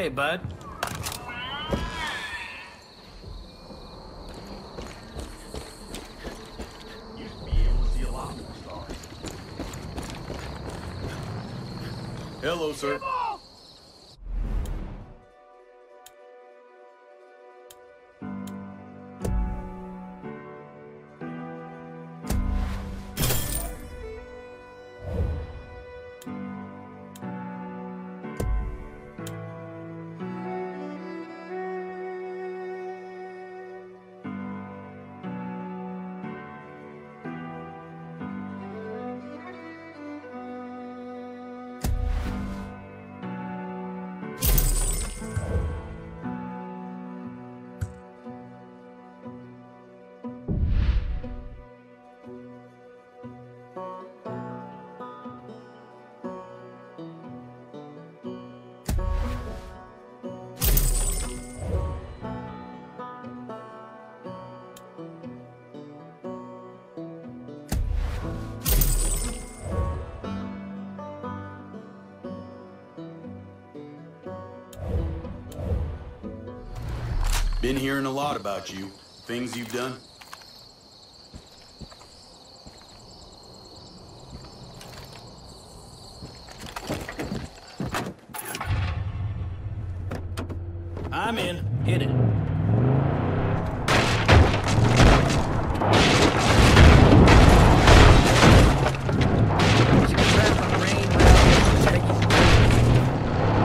Hey, bud. Hello, sir. Been hearing a lot about you, things you've done. I'm in. Hit it.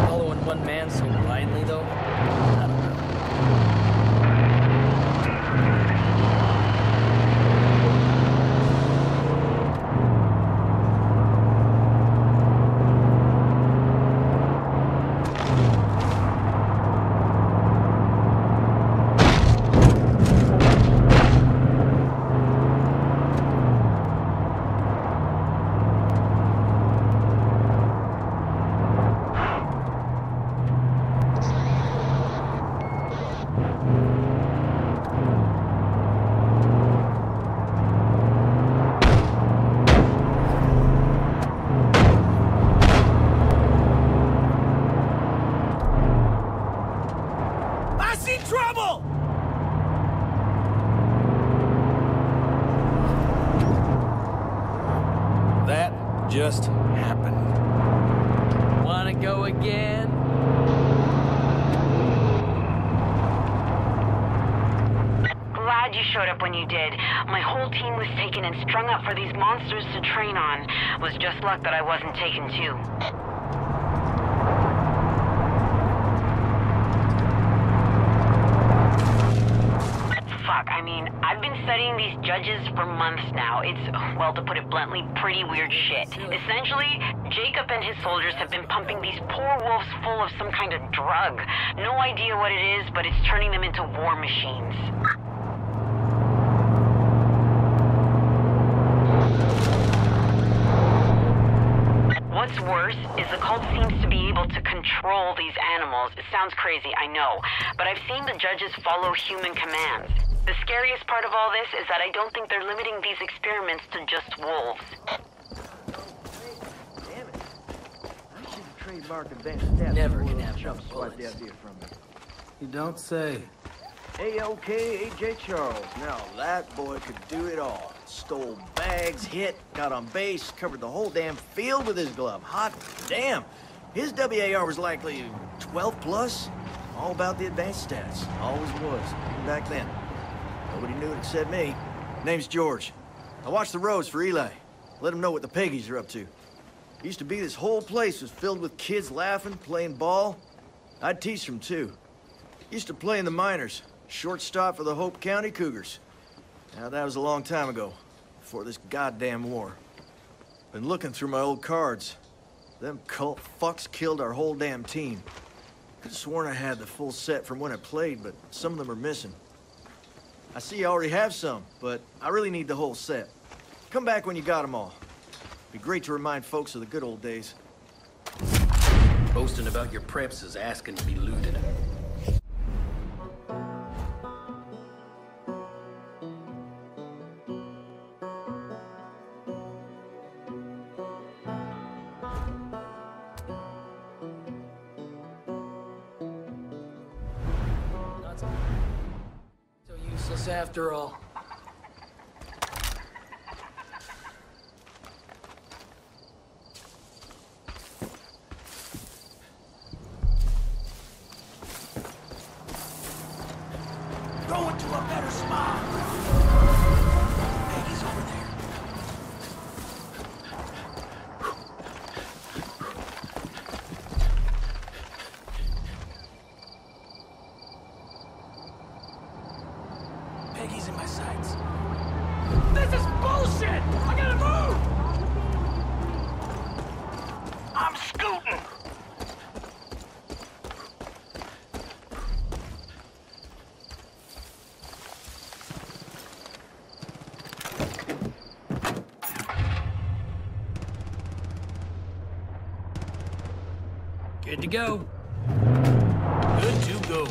Following one man so blindly, though. Just happened. Wanna go again? Glad you showed up when you did. My whole team was taken and strung up for these monsters to train on. Was just luck that I wasn't taken too. I've been studying these judges for months now. It's, well, to put it bluntly, pretty weird shit. Essentially, Jacob and his soldiers have been pumping these poor wolves full of some kind of drug. No idea what it is, but it's turning them into war machines. What's worse is the cult seems to be able to control these animals. It sounds crazy, I know, but I've seen the judges follow human commands. The scariest part of all this is that I don't think they're limiting these experiments to just wolves. Damn it. I should have trademarked advanced stats. Never can have jump bullets. You don't say. A-OK, AJ Charles. Now that boy could do it all. Stole bags, hit, got on base, covered the whole damn field with his glove. Hot damn. His WAR was likely 12 plus. All about the advanced stats. Always was. Even back then. Nobody knew it except me. Name's George. I watched the roads for Eli. Let him know what the Peggies are up to. Used to be this whole place was filled with kids laughing, playing ball. I'd teach them too. Used to play in the minors. Shortstop for the Hope County Cougars. Now that was a long time ago. Before this goddamn war. Been looking through my old cards. Them cult fucks killed our whole damn team. Could have sworn I had the full set from when I played, but some of them are missing. I see you already have some, but I really need the whole set. Come back when you got them all. Be great to remind folks of the good old days. Boasting about your preps is asking to be looted. useless after all. Go into a better spot. Peggy's over there. Peggy's in my sights. This is bullshit! I gotta move! I'm scooting! Good to go. Good to go.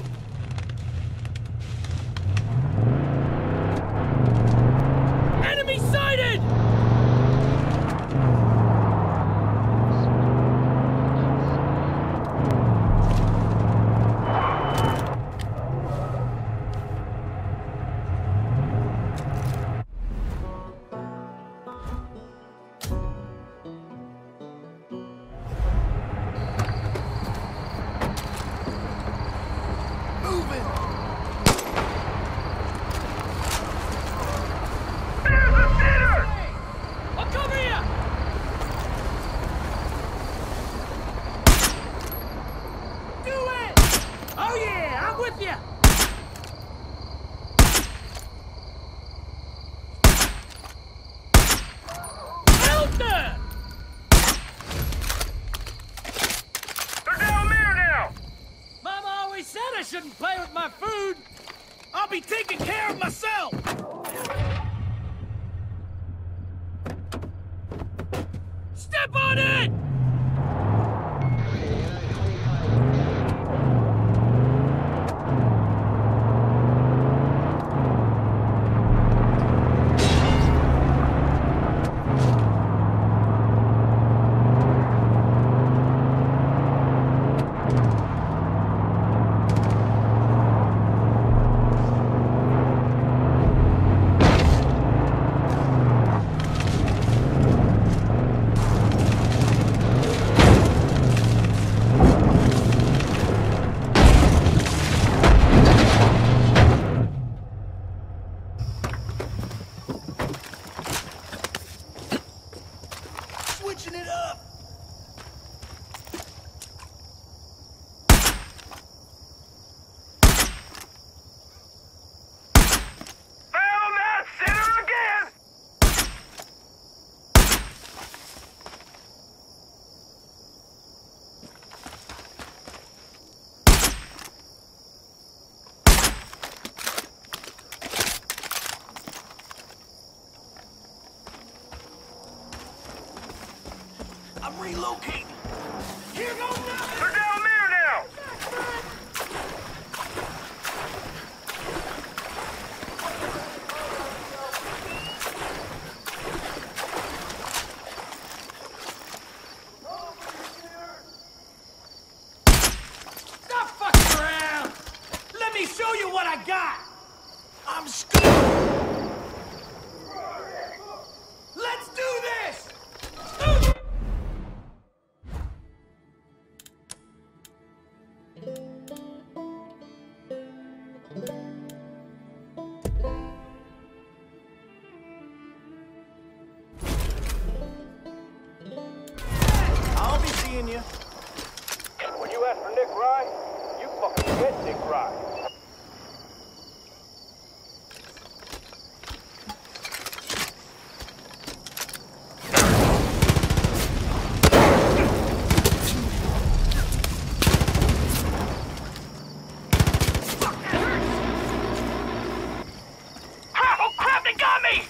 Enemy sighted! Shouldn't play with my food. I'll be taking care of myself. Step on it! Switching it up. Found that center again. I'm relocating. Here goes nothing. They're down there now. Stop fucking around. Let me show you what I got. I'm scared. When you ask for Nick Rye, you fucking get Nick Rye. Fuck, that hurts! Ha! Oh crap, they got me!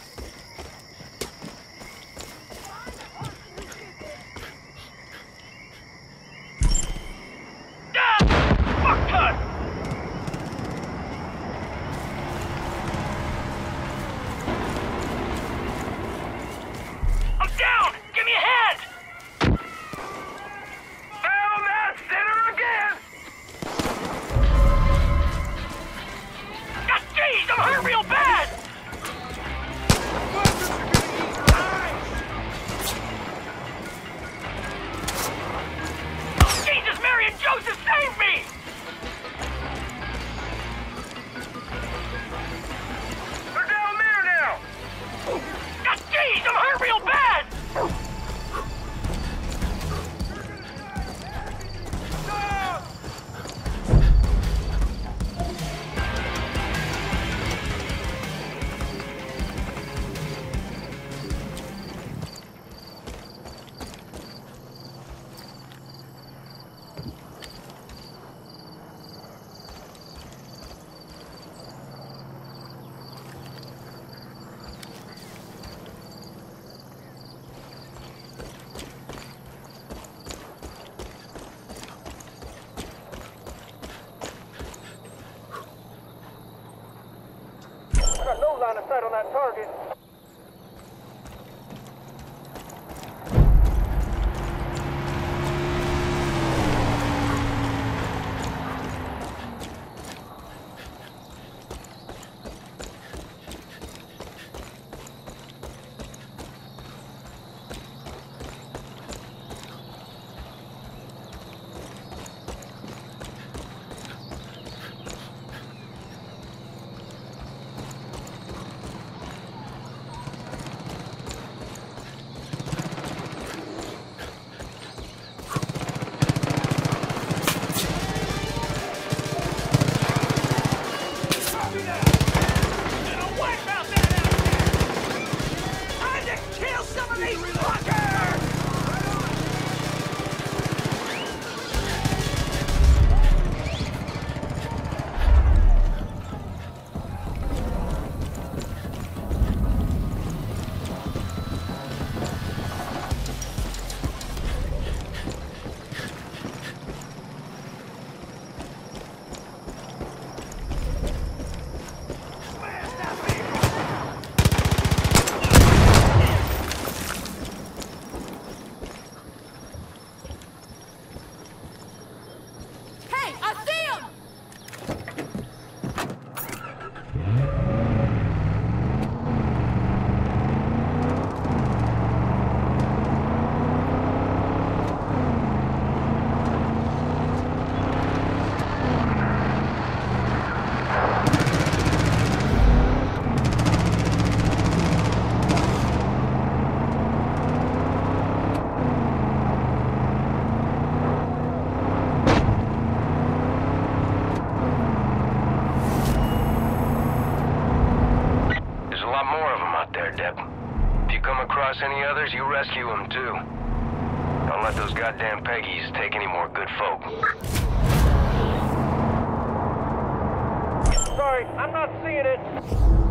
target. Any others, you rescue them too. Don't let those goddamn Peggies take any more good folk. Sorry, I'm not seeing it.